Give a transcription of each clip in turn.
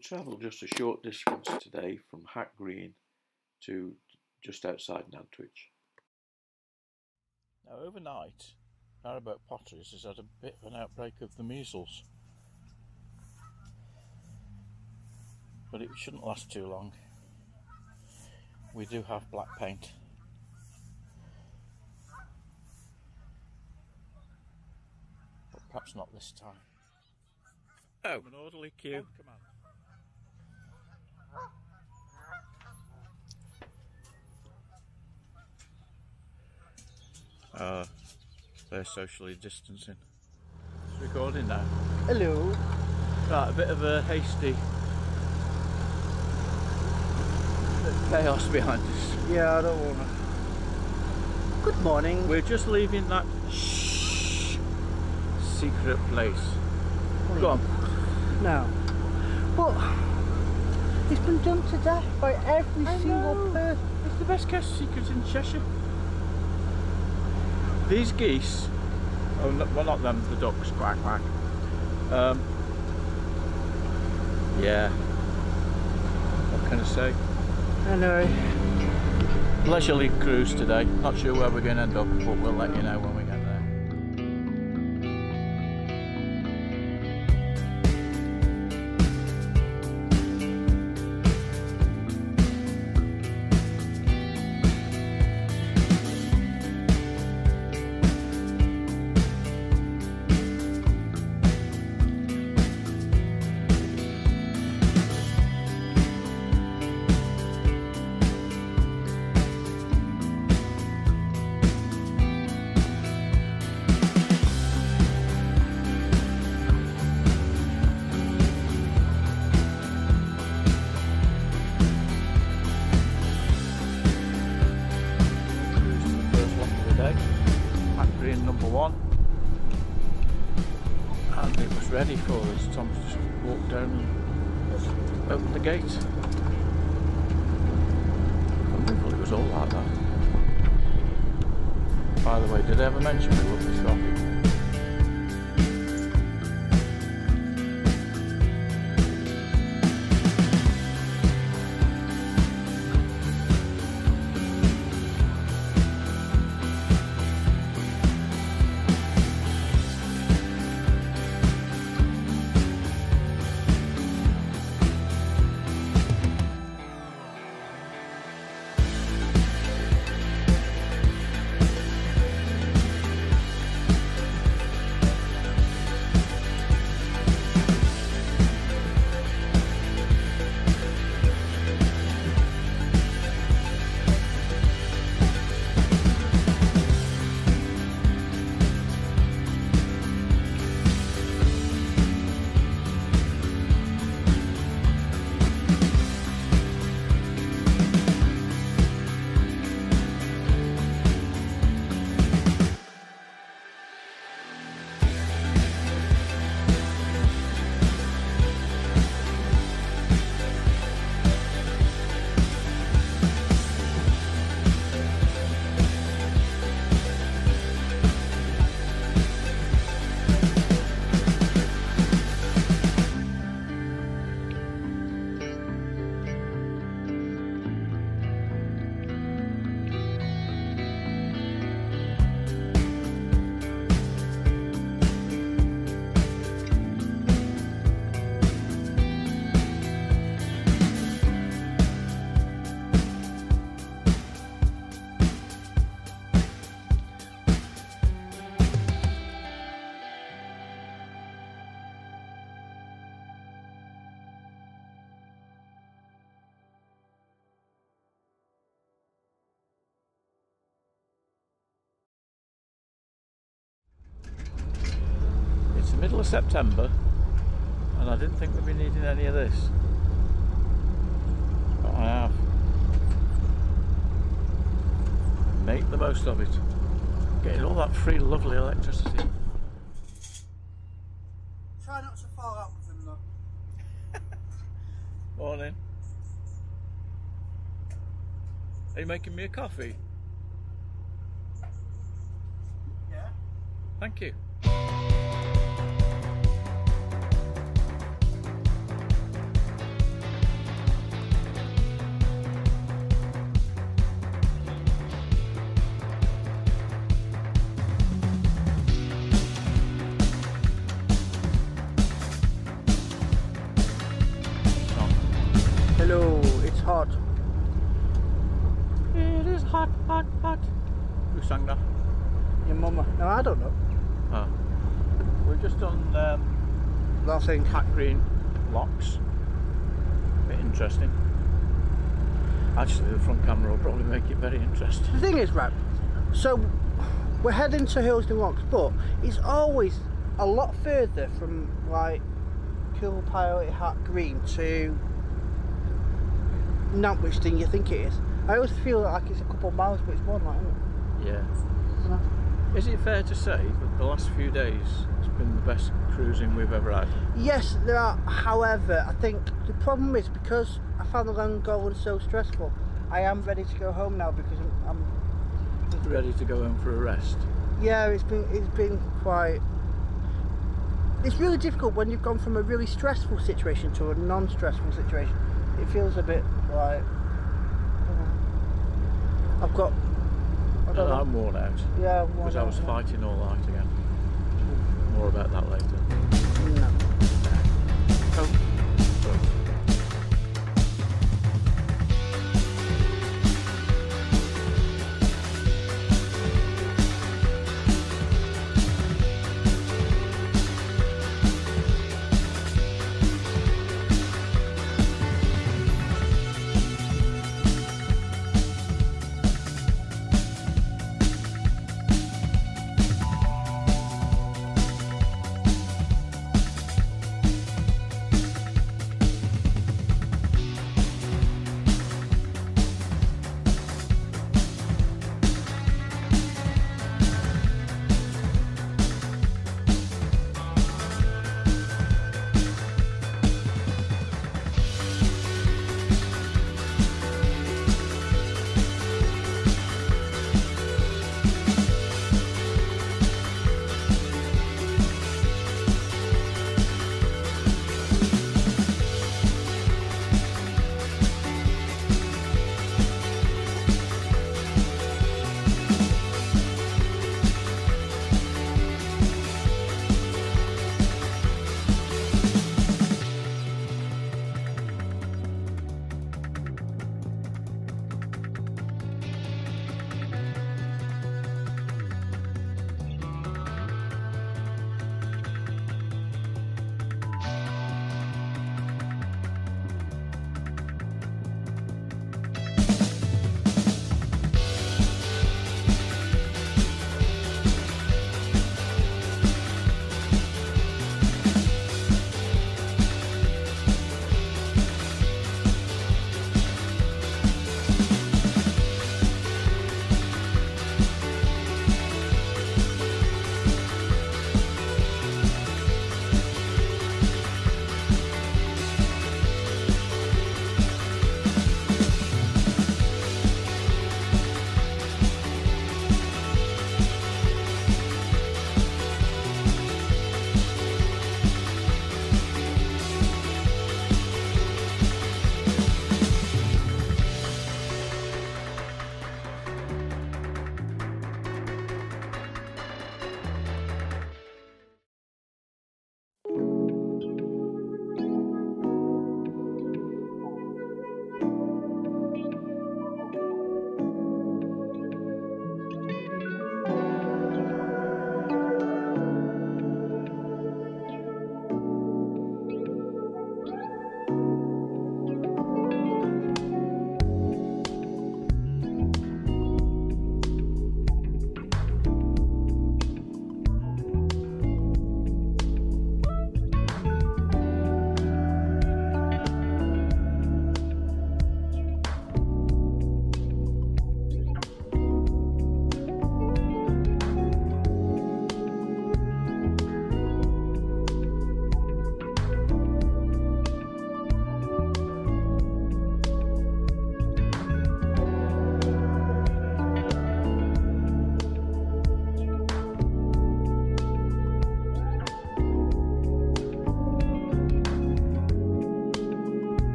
We travelled just a short distance today from Hack Green to just outside Nantwich. Now overnight, Narrowboat Potteries has had a bit of an outbreak of the measles. But it shouldn't last too long. We do have black paint. But perhaps not this time. Oh! An orderly queue. They're socially distancing. It's recording now. Hello! Right, a bit of a hasty chaos behind us. Yeah, I don't want to. Good morning. We're just leaving that secret place. Go on. Now, but it's been done to death by every single person. It's the best kept secret in Cheshire. These geese, oh no, well not them, the ducks, quack quack. Yeah. What can I say? I know. Leisurely cruise today. Not sure where we're going to end up, but we'll let you know when we get there. Number 1, and it was ready for us. Tom just walked down and opened the gate. Wonderful, it was all like that. By the way, did I ever mention we would be shopping? Middle of September, and I didn't think we'd be needing any of this, but I have. Make the most of it, getting all that free lovely electricity. Try not to fall out with them though. Morning. Are you making me a coffee? Yeah. Thank you. Hello, it's hot. It is hot, hot, hot. Who sang that? Your mama. No, I don't know. Oh. We're just on last thing, Hack Green Locks. Bit interesting. Actually, the front camera will probably make it very interesting. The thing is, right, so we're heading to Hillsden Locks, but it's always a lot further from like Kilpilot Hack Green to Nantwich than you think it is. I always feel like it's a couple of miles, but it's more like, isn't it? Yeah. Is it fair to say that the last few days has been the best cruising we've ever had? Yes, there are. However, I think the problem is because I found the long going so stressful, I am ready to go home now because I'm ready to go home for a rest. Yeah, it's been quite. It's really difficult when you've gone from a really stressful situation to a non-stressful situation. It feels a bit like I'm worn out. Yeah, I'm worn out. Because I was fighting all night again. More about that later. No. Oh.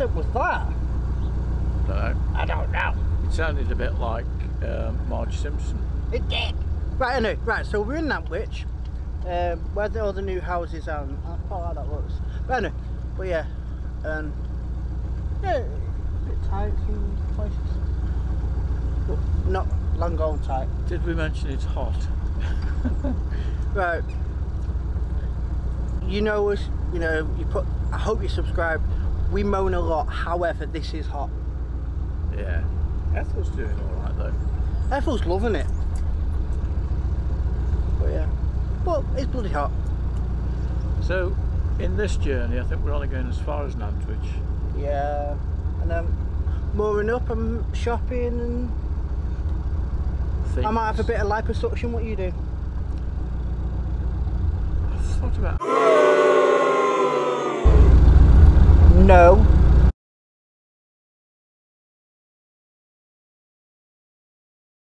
accent was that? I don't know. It sounded a bit like Marge Simpson. It did. Right, anyway, right, so we're in Nantwich, where all the new houses are, and I quite like that looks. But anyway, but yeah, yeah, a bit tight in places, but not long old tight. Did we mention it's hot? Right, you know us, you know, you put, I hope you subscribe, we moan a lot, however, this is hot. Yeah, Ethel's doing alright though. Ethel's loving it. But yeah, but it's bloody hot. So, in this journey, I think we're only going as far as Nantwich. Yeah, and then mooring up and shopping and... things. I might have a bit of liposuction, what you do? I've thought about... No.